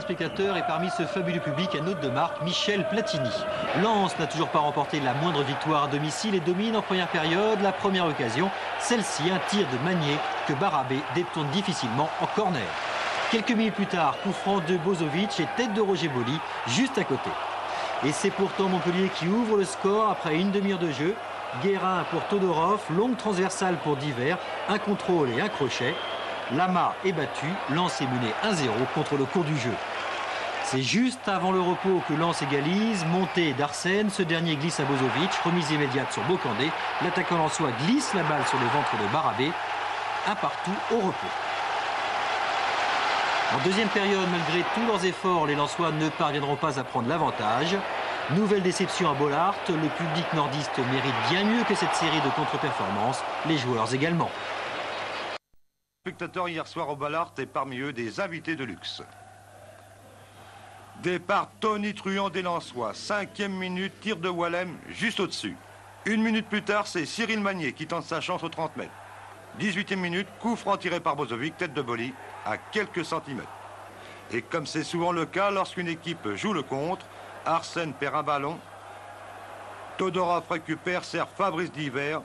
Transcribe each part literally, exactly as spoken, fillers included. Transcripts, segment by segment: Spectateurs et parmi ce fabuleux public, un autre de marque, Michel Platini. Lens n'a toujours pas remporté la moindre victoire à domicile et domine en première période. La première occasion, celle-ci, un tir de Magnier que Barabé détourne difficilement en corner. Quelques minutes plus tard, coup franc de Bozovic et tête de Roger Bolli juste à côté. Et c'est pourtant Montpellier qui ouvre le score après une demi-heure de jeu. Guérin pour Todorov, longue transversale pour Divert, un contrôle et un crochet. Lama est battu, Lens est mené un zéro contre le cours du jeu. C'est juste avant le repos que Lens égalise, montée d'Arsène, ce dernier glisse à Bozovic, remise immédiate sur Bocandé, l'attaquant lensois glisse la balle sur le ventre de Barabé, un partout au repos. En deuxième période, malgré tous leurs efforts, les Lensois ne parviendront pas à prendre l'avantage. Nouvelle déception à Bollaert, le public nordiste mérite bien mieux que cette série de contre-performances, les joueurs également. Spectateurs hier soir au Ballard et parmi eux des invités de luxe. Départ tonitruant des Lensois, cinquième minute, tir de Wallem juste au-dessus. Une minute plus tard, c'est Cyril Magnier qui tente sa chance aux trente mètres. dix-huitième minute, coup franc tiré par Bozovic, tête de Bolli à quelques centimètres. Et comme c'est souvent le cas lorsqu'une équipe joue le contre, Arsène perd un ballon, Todorov récupère, sert Fabrice Divert.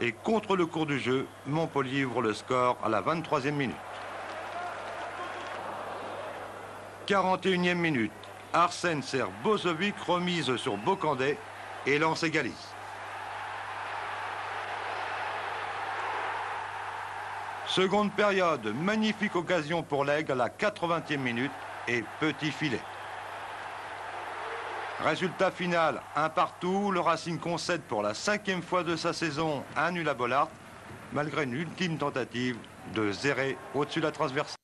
Et contre le cours du jeu, Montpellier ouvre le score à la vingt-troisième minute. quarante et unième minute, Arsène sert Bozovic, remise sur Bocandé et Lens égalise. Seconde période, magnifique occasion pour l'Aigle à la quatre-vingtième minute et petit filet. Résultat final, un partout, le Racing concède pour la cinquième fois de sa saison un nul à Bollaert, malgré une ultime tentative de zéro au-dessus de la transversale.